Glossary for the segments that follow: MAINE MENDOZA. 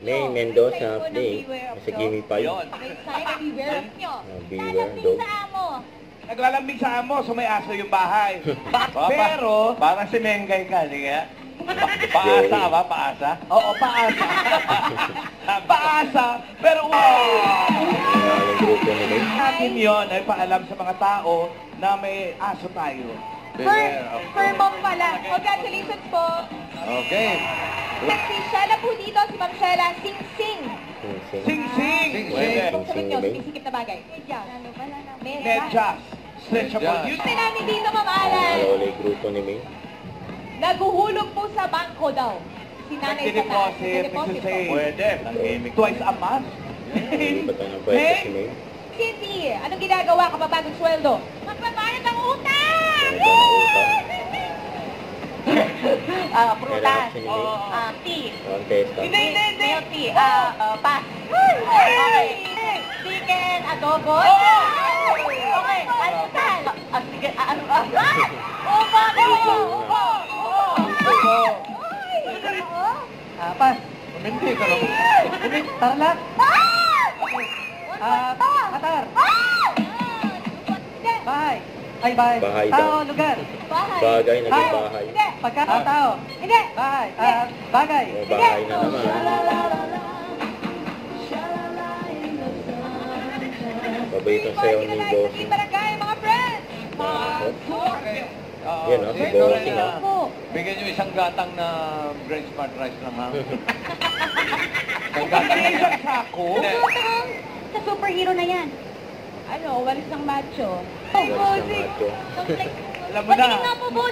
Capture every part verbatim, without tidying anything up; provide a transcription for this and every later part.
Maine Mendoza update. Kasi gimme pa yun. Beware nyo. Beware daw. Naglalambing sa amo, so may aso yung bahay. Pero, parang si Mengay ka, hindi nga? Paasa ba? Paasa? Oo, paasa. Paasa, pero natin yun ay paalam sa mga tao na may aso tayo. Per mom pala. Congratulations po. Okay. Nagsisyala po dito si Ma'am Shela. Sing Sing. Sing Sing. Sing Sing. Kung sabihin nyo, sinisikip na bagay. Medjas. Medjas. Stretchable. Yung sinamin dito, Ma'am Alan. Naguhulog po sa bangko daw. Si Nanay Satan. Nag-deposit po. Pwede. Twice a month. Ming. Cindy, anong ginagawa kapag bagong sweldo? Magbabayad ang utang! Ah, prutas. Ah, tea. Hindi, hindi, hindi. Milk tea. Ah, pass. Okay. Chicken, adobo. Okay, alutan. Ah, sige, ano ba? Upo, upo, upo. Upo. Ah, pass. Kuminti ka lang. Kuminti, tara lang. Ah, Qatar. Bye. Ay, bye. Bahay daw. Tao, lugar. Bahay. Bagay, naging bahay. Hindi. Pagkakatao. Hindi. Bahay. Ah, bagay. Bahay na naman. Babayit ang sayo ni Boss. Hindi barangay, mga friends. Yan o, si Boss na. Bigyan nyo isang gatang na French fried rice lang, ha? Isang gatang na isang sako? Sa superhero na yan. Ano, walis ng macho. Walis ng macho. Alam mo na,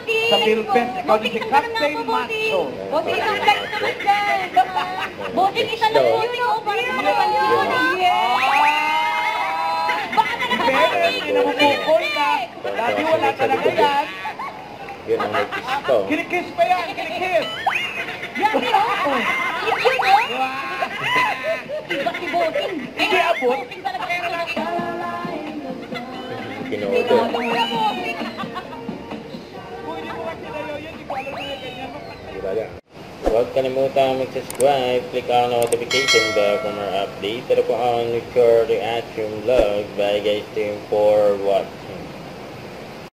sa Philippines, ikaw din si Captain Macho. Buti isang flex naman dyan. Buti isang lang po yung upang sa mga panyon. Baka ka nakapagin. Pinamukukol ka. Lagi wala ka na ganyan. Yan ang nagkiss ko. Kinikiss pa yan, kinikiss. Yan, yan. Yan, yan. Iba si Botin. Hindi abot. Pinoto. Huwag kalimutang mag-subscribe, click on notification bell for more updates. Tara po on record the action vlog. Bye guys, team for what?